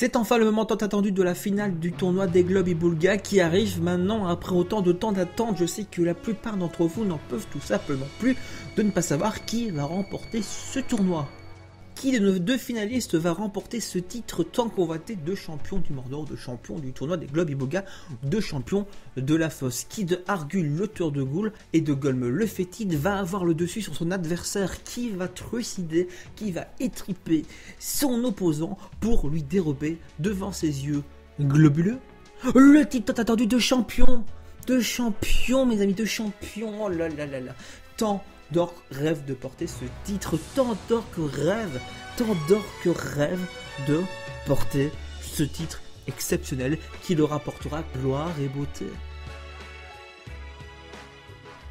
C'est enfin le moment tant attendu de la finale du tournoi des Globs-Ibulgas qui arrive maintenant après autant de temps d'attente. Je sais que la plupart d'entre vous n'en peuvent tout simplement plus de ne pas savoir qui va remporter ce tournoi. Qui de nos deux finalistes va remporter ce titre tant convoité de champion du Mordor, de champion du tournoi des Globs-Ibulgas, de champion de la fosse? Qui de Argul, l'auteur de Ghoul, et de Golme, le fétide, va avoir le dessus sur son adversaire? Qui va trucider, qui va étriper son opposant pour lui dérober devant ses yeux globuleux le titre tant attendu de champion? De champion, mes amis, de champion. Oh là là là là. Tant Dork rêve de porter ce titre, tant Dork rêve de porter ce titre exceptionnel qui leur apportera gloire et beauté.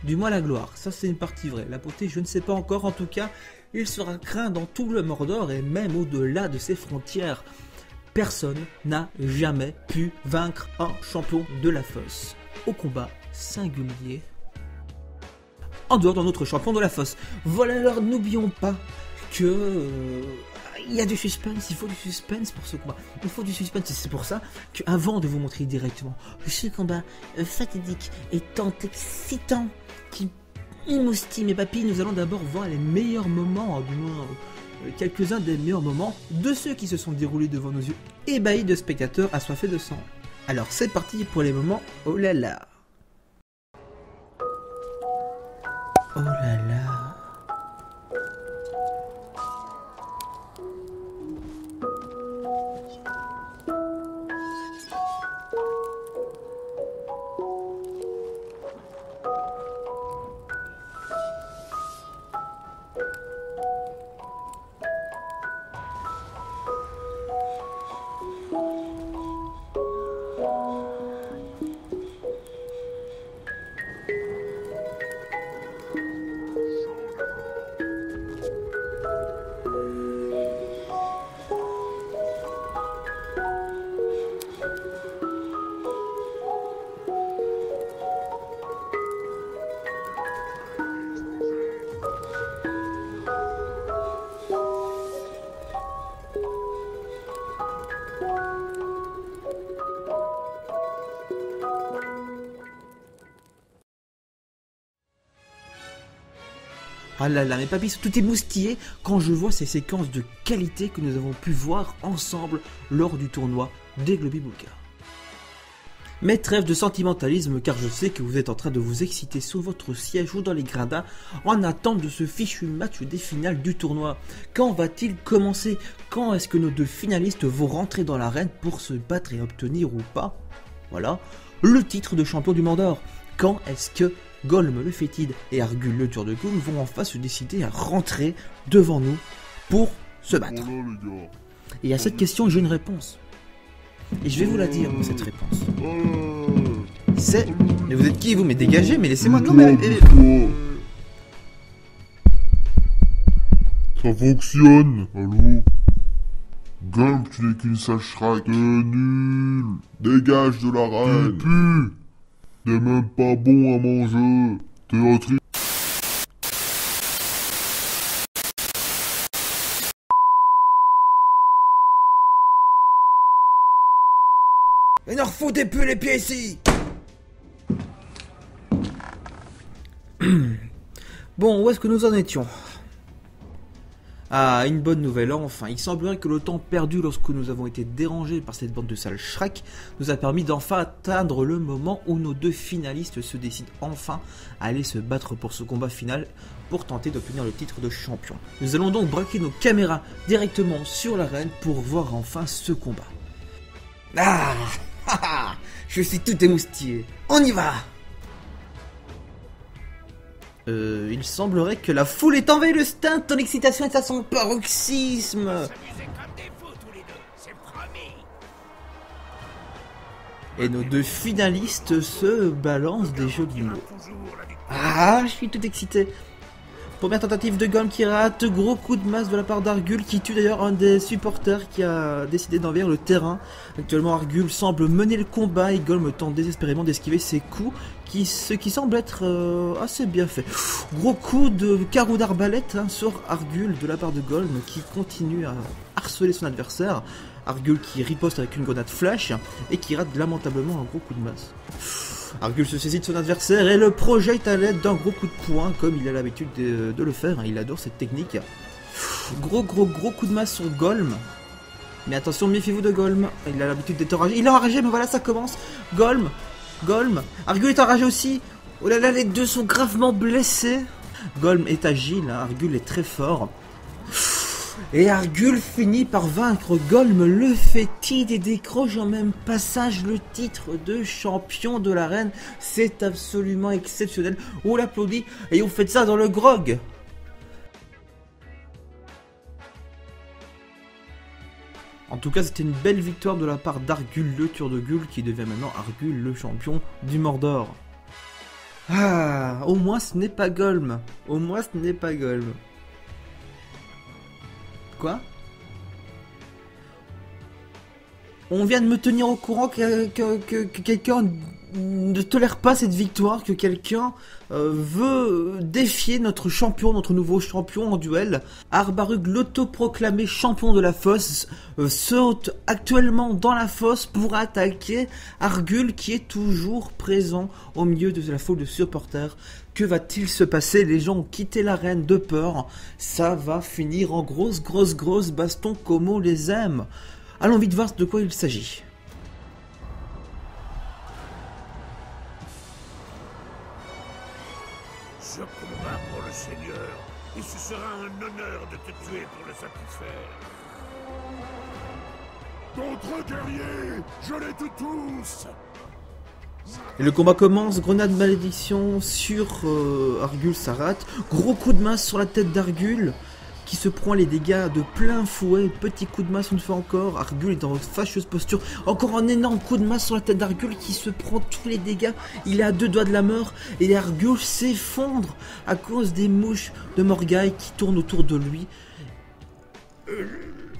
Du moins la gloire, ça c'est une partie vraie, la beauté je ne sais pas encore, en tout cas il sera craint dans tout le Mordor et même au-delà de ses frontières. Personne n'a jamais pu vaincre un champion de la fosse au combat singulier, en dehors d'un autre champion de la fosse. Voilà, alors n'oublions pas que il y a du suspense, il faut du suspense pour ce combat. Il faut du suspense, et c'est pour ça qu'avant de vous montrer directement ce combat fatidique et tant excitant qui émoustille mes papilles, nous allons d'abord voir les meilleurs moments, du moins quelques-uns des meilleurs moments de ceux qui se sont déroulés devant nos yeux, ébahis de spectateurs assoiffés de sang. Alors c'est parti pour les moments oh là là. Oh là là. Ah là là, mes papilles sont tout émoustillées quand je vois ces séquences de qualité que nous avons pu voir ensemble lors du tournoi des Globs-Ibulgas. Mais trêve de sentimentalisme, car je sais que vous êtes en train de vous exciter sous votre siège ou dans les gradins en attente de ce fichu match des finales du tournoi. Quand va-t-il commencer? Quand est-ce que nos deux finalistes vont rentrer dans l'arène pour se battre et obtenir ou pas, voilà, le titre de champion du Mordor? Quand est-ce que Golme le fétide et Argul le tueur de Golme vont enfin se décider à rentrer devant nous pour se battre? Et à cette question, j'ai une réponse. Et je vais vous la dire, cette réponse. C'est... Mais vous êtes qui, vous? Mais dégagez, mais laissez-moi... Non, mais... Ça fonctionne, allô? Golme, tu n'es qu'une sage raque. T'es nul. Dégage de l'arène. Tu pues. T'es même pas bon à mon jeu. T'es un tri... Mais n'en refoutez plus les pieds ici. Bon, où est-ce que nous en étions? Ah, une bonne nouvelle, enfin, il semblerait que le temps perdu lorsque nous avons été dérangés par cette bande de sales Shrek nous a permis d'enfin atteindre le moment où nos deux finalistes se décident enfin à aller se battre pour ce combat final pour tenter d'obtenir le titre de champion. Nous allons donc braquer nos caméras directement sur l'arène pour voir enfin ce combat. Ah, je suis tout émoustillé, on y va. Il semblerait que la foule ait envahi le stade, ton excitation est à son paroxysme. Et nos deux finalistes se balancent des jeux de mots. Ah, je suis tout excité. Première tentative de Golme qui rate, gros coup de masse de la part d'Argul qui tue d'ailleurs un des supporters qui a décidé d'envahir le terrain. Actuellement Argul semble mener le combat et Golme tente désespérément d'esquiver ses coups, ce qui semble être assez bien fait. Gros coup de carreau d'arbalète sur Argul de la part de Golme qui continue à harceler son adversaire. Argul qui riposte avec une grenade flash et qui rate lamentablement un gros coup de masse. Argul se saisit de son adversaire et le projette à l'aide d'un gros coup de poing comme il a l'habitude de le faire, il adore cette technique. Gros coup de masse sur Golme. Mais attention, méfiez-vous de Golme, il a l'habitude d'être enragé. Il est enragé, mais voilà, ça commence. Golme. Argul est enragé aussi. Oh là là, les deux sont gravement blessés. Golme est agile, hein. Argul est très fort. Et Argul finit par vaincre Golme le fétide et décroche en même passage le titre de champion de l'arène. C'est absolument exceptionnel. On l'applaudit et on fait ça dans le grog. En tout cas, c'était une belle victoire de la part d'Argul, le Turdegul, qui devient maintenant Argul, le champion du Mordor. Ah, au moins ce n'est pas Golme. Quoi? On vient de me tenir au courant que quelqu'un ne tolère pas cette victoire, que quelqu'un veut défier notre champion, notre nouveau champion en duel. Arbarug, l'autoproclamé champion de la fosse, saute actuellement dans la fosse pour attaquer Argul qui est toujours présent au milieu de la foule de supporters. Que va-t-il se passer? Les gens ont quitté l'arène de peur. Ça va finir en grosse baston comme on les aime. Allons vite voir de quoi il s'agit. Je combats pour le Seigneur, et ce sera un honneur de te tuer pour le satisfaire. D'autres guerriers, je les tue tous. Et le combat commence, grenade malédiction sur Argul, ça rate. Gros coup de main sur la tête d'Argul, qui se prend les dégâts de plein fouet. Petit coup de masse une fois encore, Argul est dans une fâcheuse posture, encore un énorme coup de masse sur la tête d'Argul qui se prend tous les dégâts, il est à deux doigts de la mort et Argul s'effondre à cause des mouches de Morgaï qui tournent autour de lui.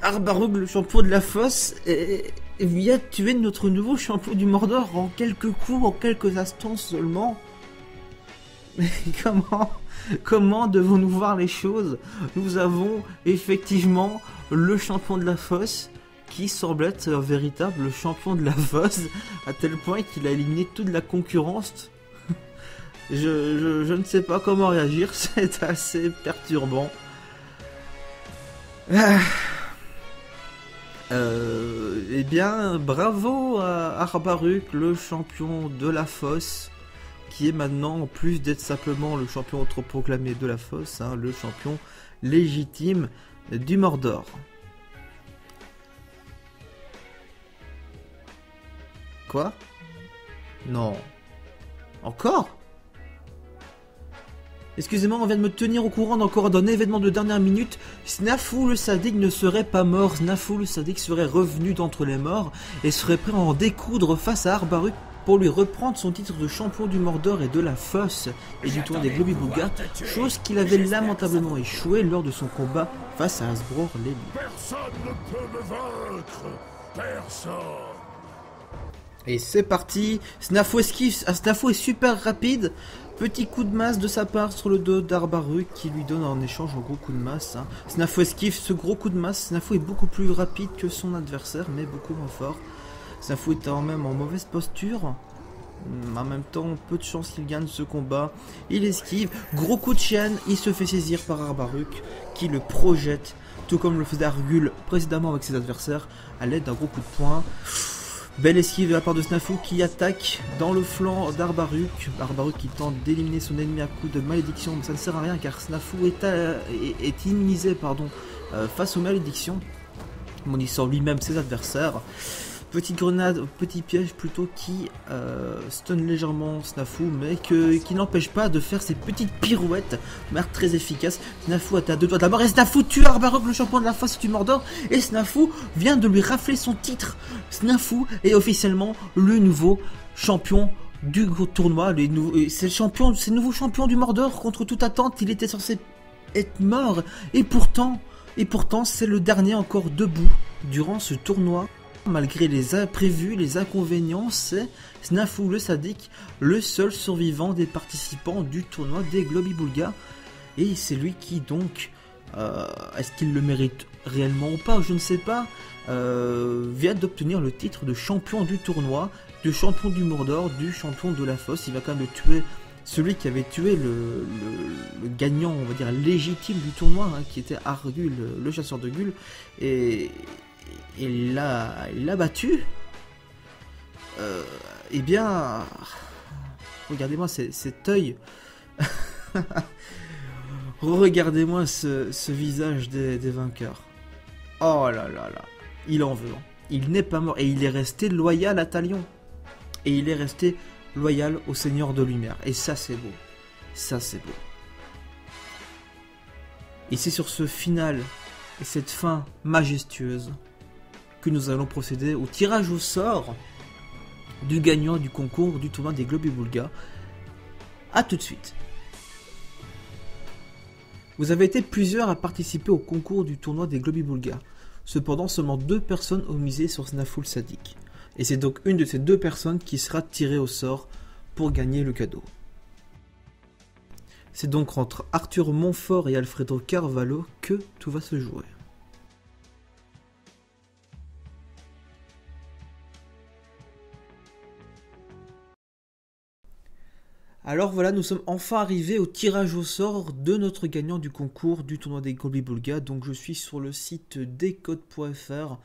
Arbarug, le champion de la fosse, vient tuer notre nouveau champion du Mordor en quelques coups, en quelques instants seulement. Mais comment devons-nous voir les choses? Nous avons effectivement le champion de la fosse qui semble être un véritable champion de la fosse à tel point qu'il a éliminé toute la concurrence. Je ne sais pas comment réagir, c'est assez perturbant. Eh bien, bravo à Arbarug, le champion de la fosse, qui est maintenant, en plus d'être simplement le champion autoproclamé de la fosse, hein, le champion légitime du Mordor. Quoi? Non. Encore? Excusez-moi, on vient de me tenir au courant d'encore d'un événement de dernière minute. Snafu le sadique ne serait pas mort. Snafu le sadique serait revenu d'entre les morts et serait prêt à en découdre face à Arbarug, pour lui reprendre son titre de champion du Mordor et de la fosse et du tour des Globs-Ibulgas, chose qu'il avait lamentablement échoué lors de son combat face à Asbrour les Loups. Personne ne peut me vaincre, personne. Et c'est parti, Snafu esquive, Snafu est super rapide, petit coup de masse de sa part sur le dos d'Arbarug qui lui donne en échange un gros coup de masse. Hein. Snafu esquive ce gros coup de masse, Snafu est beaucoup plus rapide que son adversaire mais beaucoup moins fort. Snafu est quand même en mauvaise posture. En même temps, peu de chance qu'il gagne ce combat. Il esquive. Gros coup de chaîne. Il se fait saisir par Arbarug qui le projette, tout comme le faisait Argul précédemment avec ses adversaires, à l'aide d'un gros coup de poing. Belle esquive de la part de Snafu qui attaque dans le flanc d'Arbarug. Arbarug qui tente d'éliminer son ennemi à coups de malédiction, mais ça ne sert à rien car Snafu est immunisé face aux malédictions. Maudissant lui-même ses adversaires. Petite grenade, petit piège plutôt qui stun légèrement Snafu, mais qui n'empêche pas de faire ses petites pirouettes, marque très efficace. Snafu est à deux doigts de la mort et Snafu tue Arbarug, le champion de la fosse du Mordor, et Snafu vient de lui rafler son titre. Snafu est officiellement le nouveau champion du tournoi, c'est le nouveau champion du Mordor. Contre toute attente, il était censé être mort, et pourtant c'est le dernier encore debout durant ce tournoi. Malgré les imprévus, les inconvénients, c'est Snafu le sadique, le seul survivant des participants du tournoi des Globs-Ibulgas. Et c'est lui qui donc, est-ce qu'il le mérite? réellement ou pas, je ne sais pas, vient d'obtenir le titre de champion du tournoi, de champion du Mordor, du champion de la fosse. Il va quand même tuer celui qui avait tué le gagnant, on va dire, légitime du tournoi, hein, qui était Argul, le chasseur de Gul, et il l'a battu. Eh bien, regardez-moi cet œil. Regardez-moi ce visage des vainqueurs. Oh là là là, il en veut. Hein. Il n'est pas mort et il est resté loyal à Talion. Et il est resté loyal au Seigneur de Lumière. Et ça, c'est beau. Ça, c'est beau. Et c'est sur ce final et cette fin majestueuse que nous allons procéder au tirage au sort du gagnant du concours du tournoi des Globs-Ibulgas. A tout de suite. Vous avez été plusieurs à participer au concours du tournoi des Globs-Ibulgas. Cependant, seulement 2 personnes ont misé sur Snafu le sadique. Et c'est donc une de ces 2 personnes qui sera tirée au sort pour gagner le cadeau. C'est donc entre Arthur Montfort et Alfredo Carvalho que tout va se jouer. Alors voilà, nous sommes enfin arrivés au tirage au sort de notre gagnant du concours du tournoi des Globs-Ibulgas. Donc je suis sur le site decode.fr,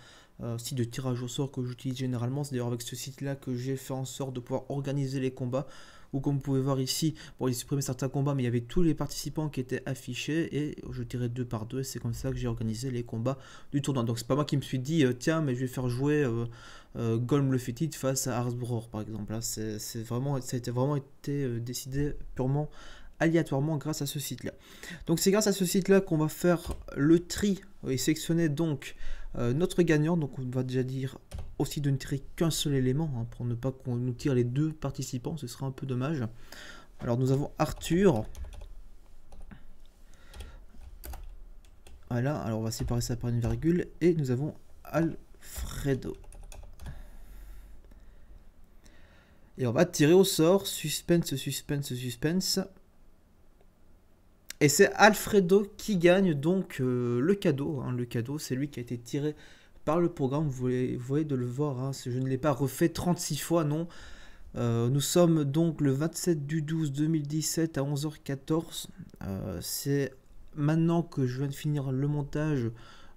site de tirage au sort que j'utilise généralement. C'est d'ailleurs avec ce site-là que j'ai fait en sorte de pouvoir organiser les combats. Ou comme vous pouvez voir ici, bon, ils supprimaient certains combats, mais il y avait tous les participants qui étaient affichés et je tirais 2 par 2. C'est comme ça que j'ai organisé les combats du tournoi. Donc c'est pas moi qui me suis dit tiens, mais je vais faire jouer Golme le fétide face à Asbrour par exemple. Hein, ça a vraiment été décidé purement aléatoirement grâce à ce site-là. Donc c'est grâce à ce site-là qu'on va faire le tri et sélectionner donc notre gagnant. Donc on va déjà dire aussi de ne tirer qu'un seul élément, hein, pour ne pas qu'on nous tire les 2 participants, ce serait un peu dommage. Alors nous avons Arthur. Voilà, alors on va séparer ça par une virgule. Et nous avons Alfredo. Et on va tirer au sort, suspense, suspense, suspense. Et c'est Alfredo qui gagne donc le cadeau. Hein. Le cadeau, c'est lui qui a été tiré par le programme, vous voyez de le voir, hein, je ne l'ai pas refait 36 fois, non. Nous sommes donc le 27/12/2017 à 11h14. C'est maintenant que je viens de finir le montage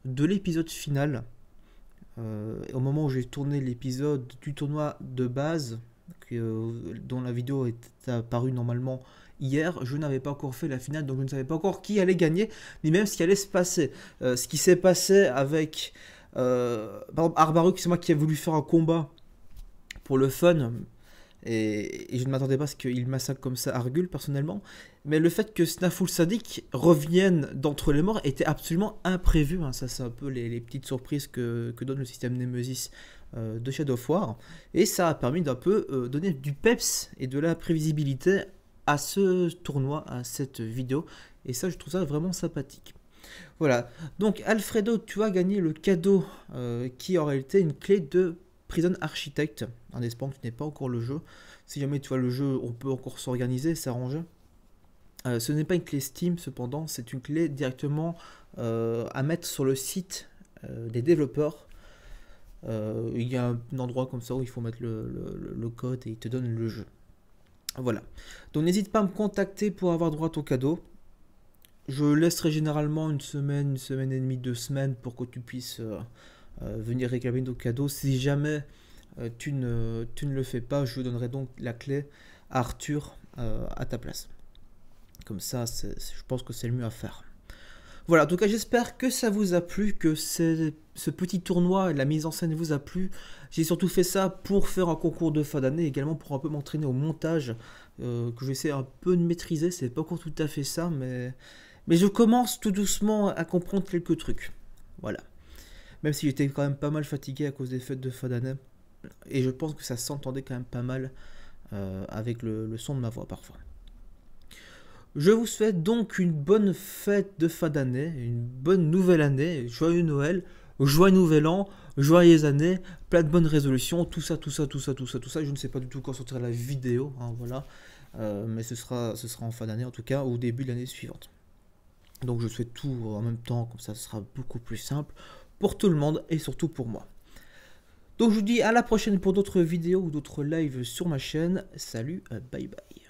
de l'épisode final. Au moment où j'ai tourné l'épisode du tournoi de base, dont la vidéo est apparue normalement hier, je n'avais pas encore fait la finale, donc je ne savais pas encore qui allait gagner, ni même ce qui allait se passer. Ce qui s'est passé avec... par exemple, Arbarug, c'est moi qui ai voulu faire un combat pour le fun, et je ne m'attendais pas à ce qu'il massacre comme ça Argul personnellement, mais le fait que Snafu le sadique revienne d'entre les morts était absolument imprévu, hein. Ça c'est un peu les petites surprises que donne le système Nemesis de Shadow of War, et ça a permis d'un peu donner du peps et de la prévisibilité à ce tournoi, à cette vidéo, et ça je trouve ça vraiment sympathique. Voilà, donc Alfredo, tu as gagné le cadeau qui en réalité une clé de Prison Architect, en espérant que tu n'es pas encore le jeu. Si jamais tu vois le jeu, on peut encore s'organiser, s'arranger. Ce n'est pas une clé Steam cependant, c'est une clé directement à mettre sur le site des développeurs. Il y a un endroit comme ça où il faut mettre le code et il te donne le jeu. Voilà, donc n'hésite pas à me contacter pour avoir droit à ton cadeau. Je laisserai généralement une semaine et demie, 2 semaines pour que tu puisses venir réclamer nos cadeaux. Si jamais tu ne le fais pas, je donnerai donc la clé à Arthur à ta place. Comme ça, je pense que c'est le mieux à faire. Voilà, en tout cas j'espère que ça vous a plu, que ce petit tournoi et la mise en scène vous a plu. J'ai surtout fait ça pour faire un concours de fin d'année, également pour un peu m'entraîner au montage, que j'essaie un peu de maîtriser. C'est pas encore tout à fait ça, mais je commence tout doucement à comprendre quelques trucs. Voilà. Même si j'étais quand même pas mal fatigué à cause des fêtes de fin d'année, et je pense que ça s'entendait quand même pas mal avec le son de ma voix parfois. Je vous souhaite donc une bonne fête de fin d'année, une bonne nouvelle année, joyeux Noël, joyeux Nouvel An, joyeuses années, plein de bonnes résolutions, tout ça. Je ne sais pas du tout quand sortira la vidéo, hein, voilà, mais ce sera en fin d'année en tout cas, au début de l'année suivante. Donc je fais tout en même temps, comme ça ce sera beaucoup plus simple pour tout le monde et surtout pour moi. Donc je vous dis à la prochaine pour d'autres vidéos ou d'autres lives sur ma chaîne. Salut, bye bye.